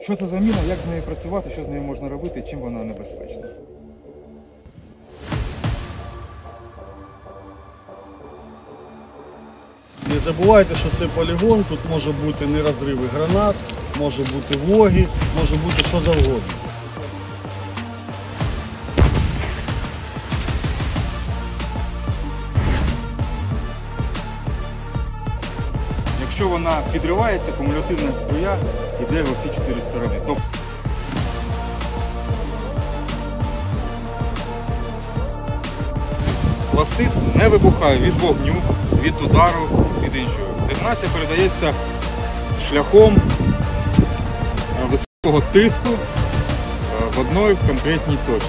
Що це за міна, як з нею працювати, що з нею можна робити і чим вона небезпечна? Не забувайте, що це полігон, тут може бути нерозриви гранат, може бути воги, може бути що завгодно. Якщо вона підривається, кумулятивна струя йде в усі 4 сторони. Пластид не вибухає від вогню, від удару, від іншого. Детонація передається шляхом високого тиску в одній конкретній точці.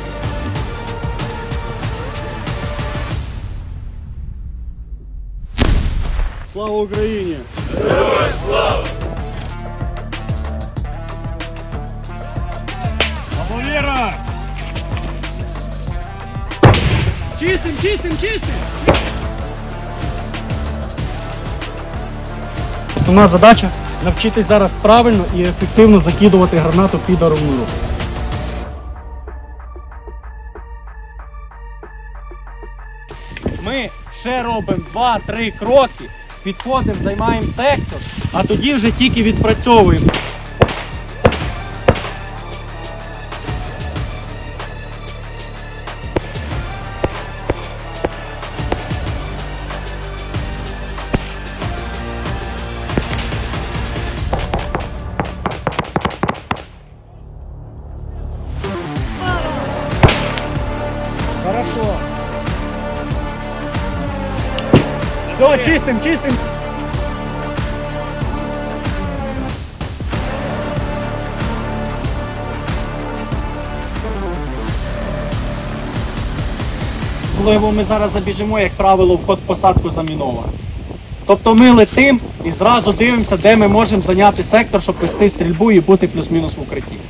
Слава Україні! Героям слава! Або віра! Чистим, чистим, чистим! Основна задача – навчитись зараз правильно і ефективно закидувати гранату під арматуру. Ми ще робимо 2-3 кроки. Підходимо, займаємо сектор, а тоді вже тільки відпрацьовуємо. Хорошо. Все, чистим, чистим. Коли ми зараз забіжимо, як правило, вход в посадку заміновано. Тобто ми летим і зразу дивимося, де ми можемо зайняти сектор, щоб вести стрільбу і бути плюс-мінус в укритті.